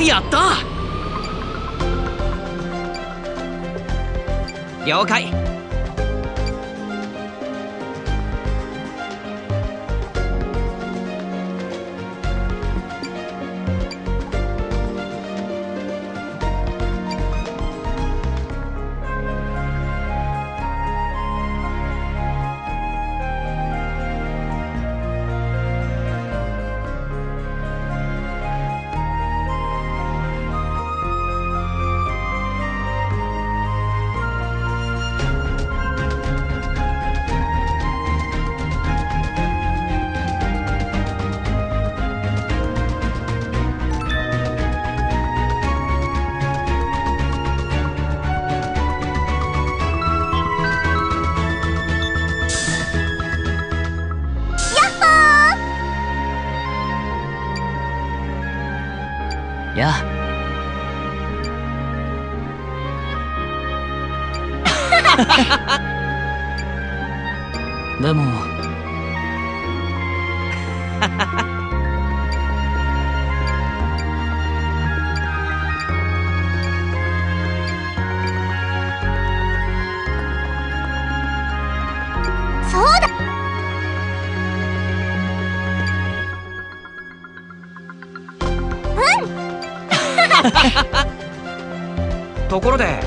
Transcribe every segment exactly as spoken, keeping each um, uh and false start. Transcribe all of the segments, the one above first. やった！了解。 でもそうだ。うん。ところで。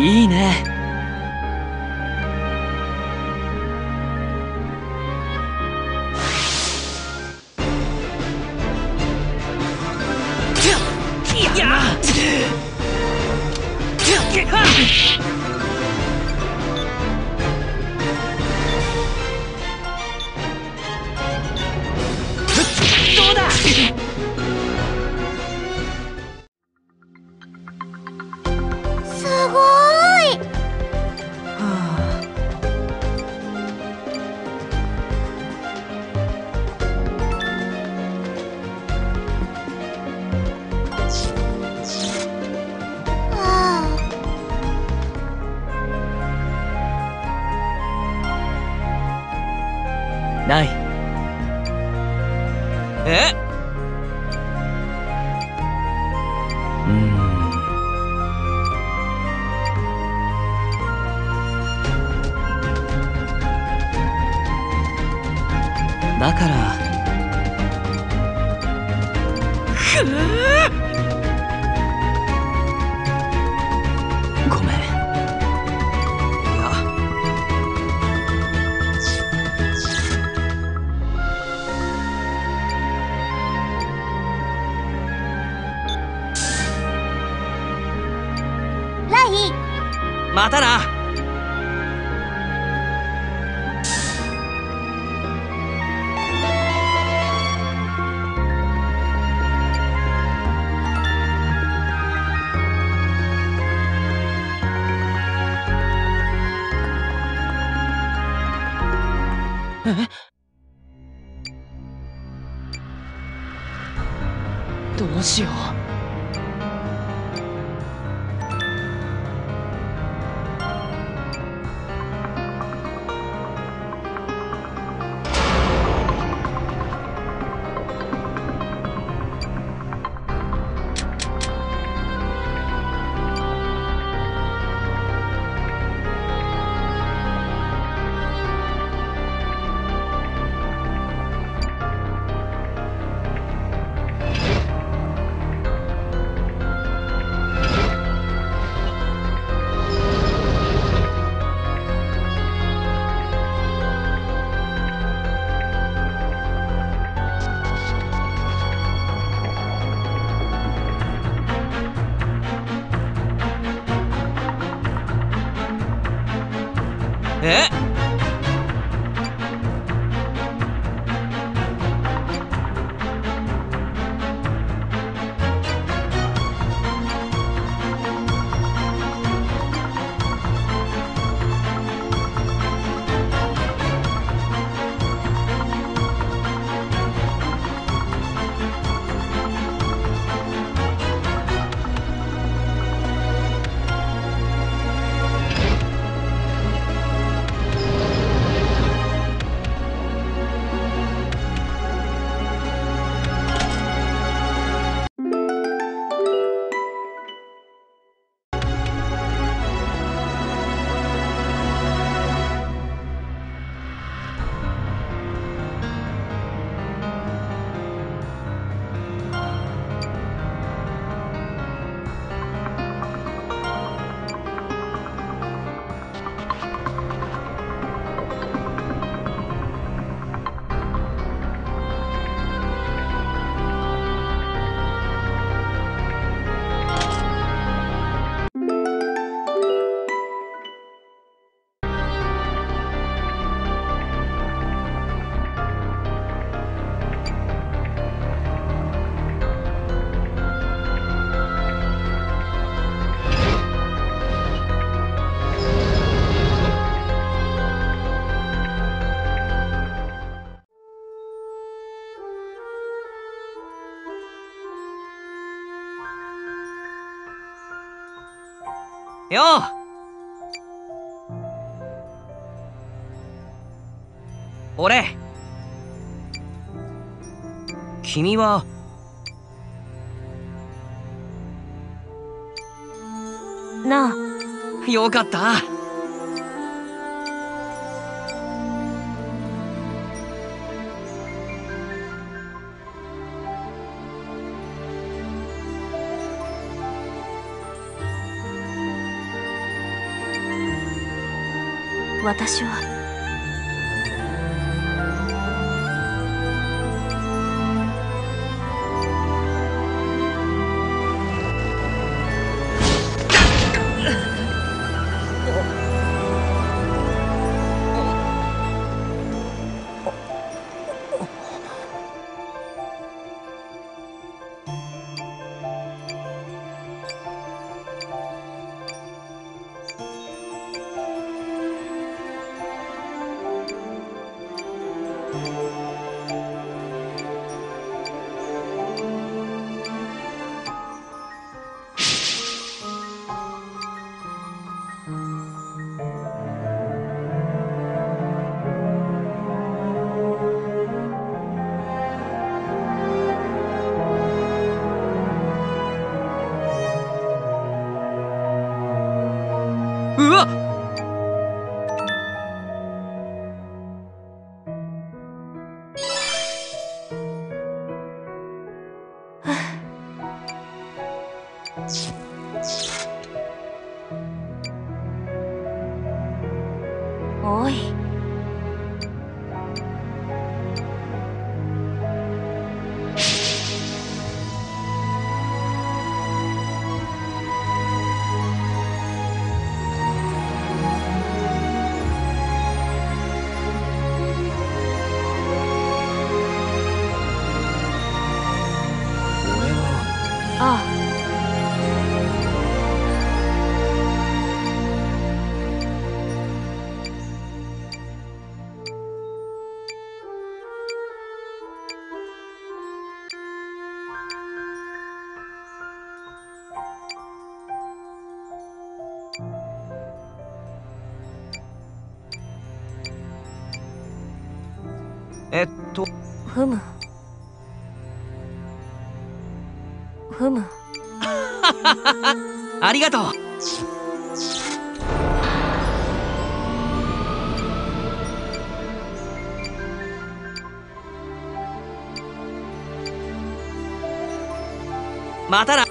いいね。どうだ。 すごーい。ない。えっ、うーん、だからくぅまたな。え？どうしよう。え？よう。俺、君はなあ、よかった。私はうわっ、おい。俺は…ああ。えっと、ふむふむありがとう。またな。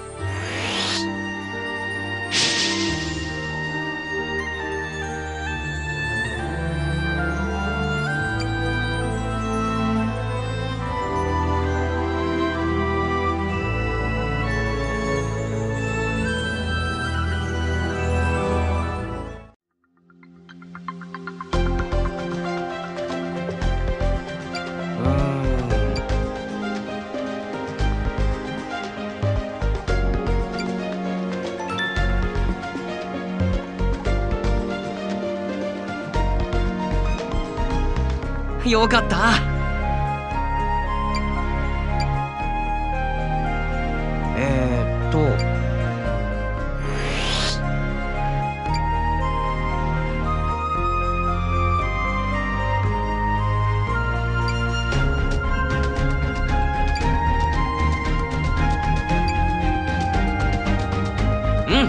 よかった。えー、っとうん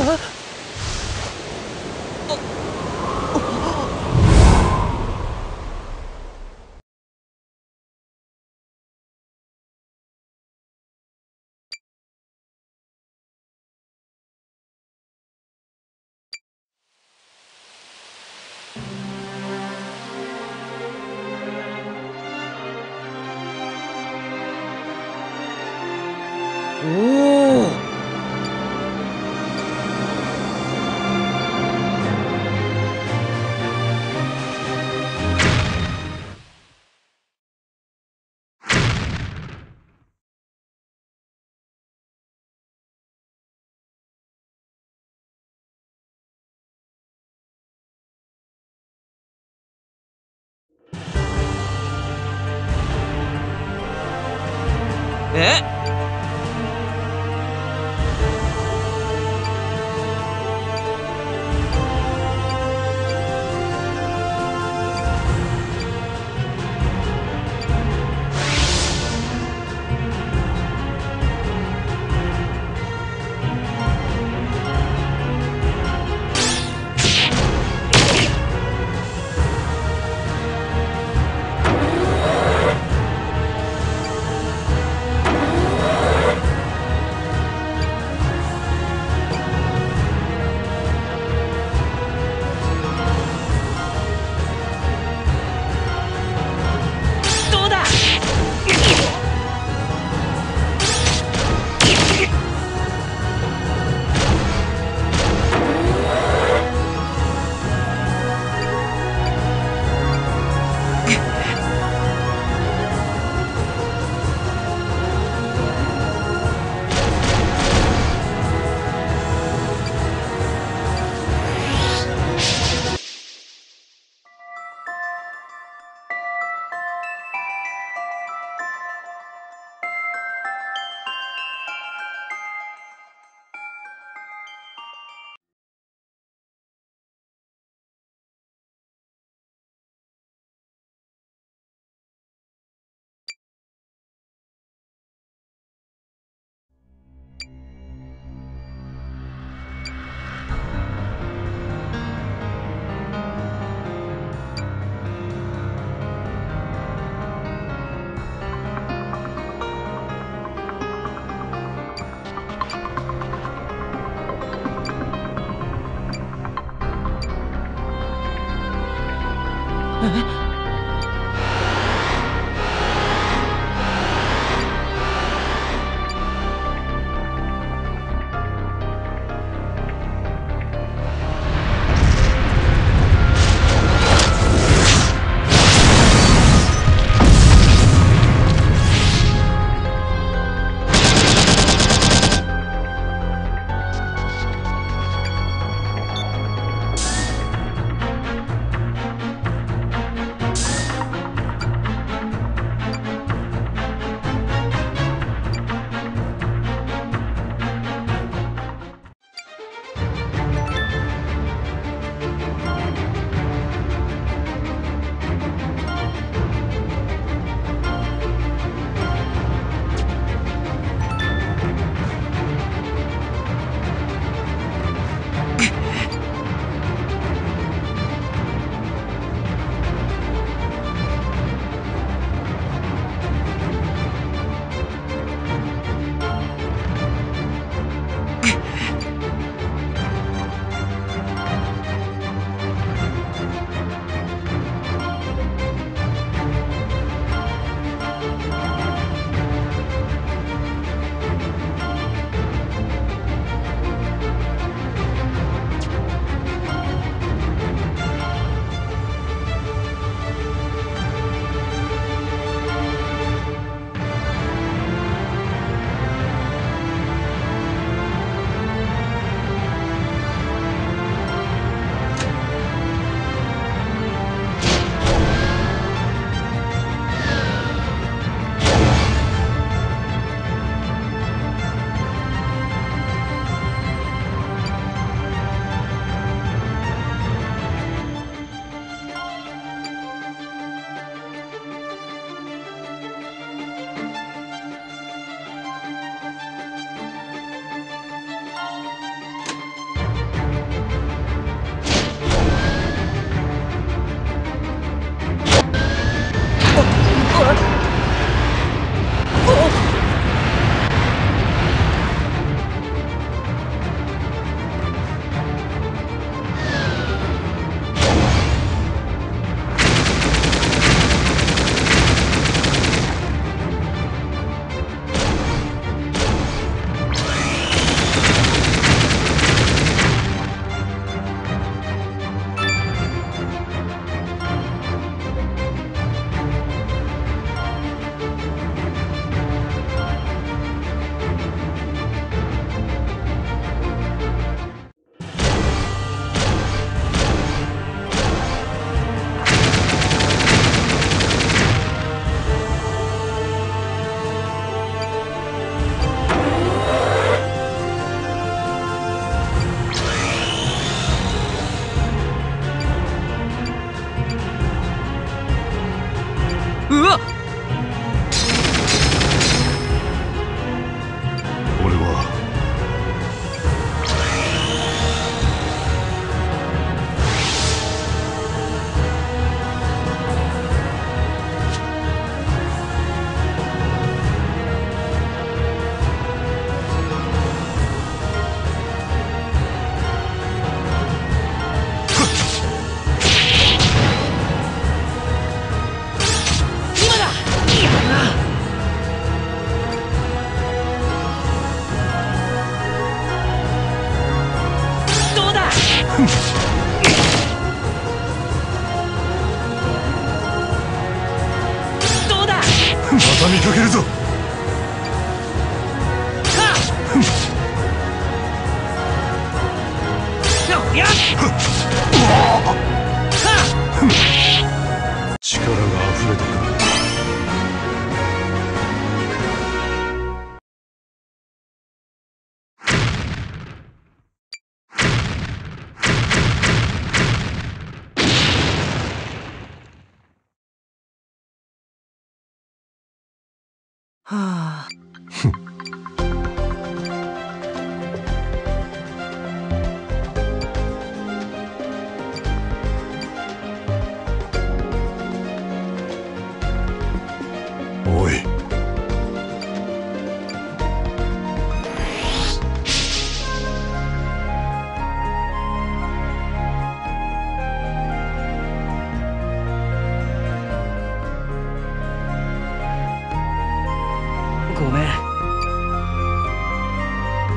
おお。えっ？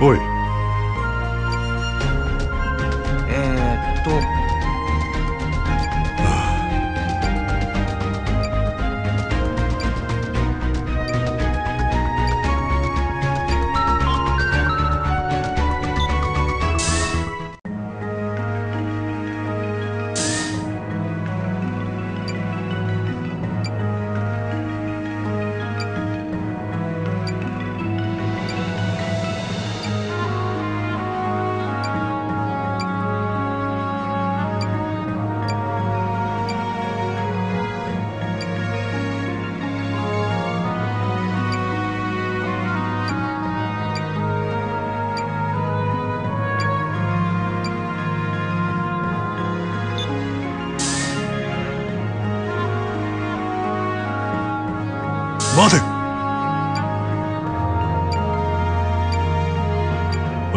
おい。えーっと、待て。あ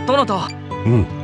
あ。どなた？うん。